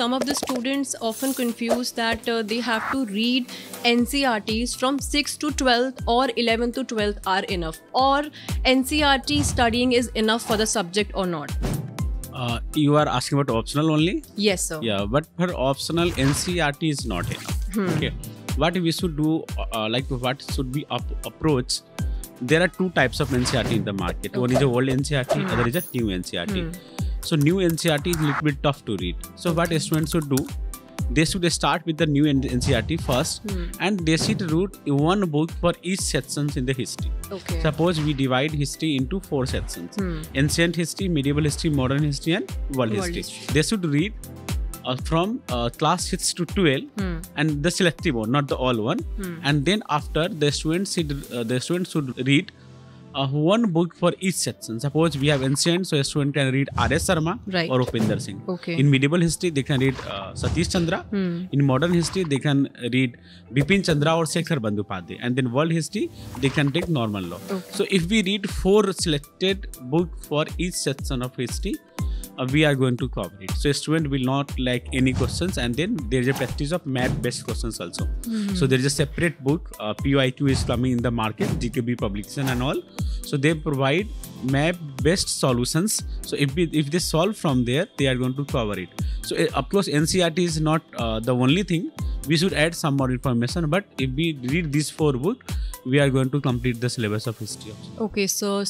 some of the students often confuse that they have to read NCERTs from 6th to 12th or 11th to 12th are enough, or NCERT studying is enough for the subject or not. You are asking about optional only? Yes, sir. Yeah, but for optional NCERT is not enough. Okay. What we should do, like what should be approach? There are two types of NCERT in the market. Okay. One is a old NCERT, other is a new NCERT. So new NCERT is a little bit tough to read. So what a student should do, they should start with the new NCERT first, and they should read one book for each sections in the history. Okay. Suppose we divide history into 4 sections: ancient history, medieval history, modern history, and world history. They should read from class 6 to 12, and the selective one, not the all one. And then after, the students should read one book for each section. Suppose we have ancient, so a student can read R.S. Sharma or Upinder Singh. Okay. In medieval history, they can read Satish Chandra. In modern history, they can read Bipin Chandra or Sekhar Bandupati. And then world history, they can take normal law. Okay. So if we read 4 selected books for each section of history, we are going to cover it. So a student will not lack any questions, and then there is a practice of math-based questions also. So there is a separate book, pyq is coming in the market, gkb publication and all. So they provide math-based solutions. So if they solve from there, they are going to cover it. So of course NCERT is not the only thing. We should add some more information, but if we read these 4 books, we are going to complete the syllabus of history also. Okay, so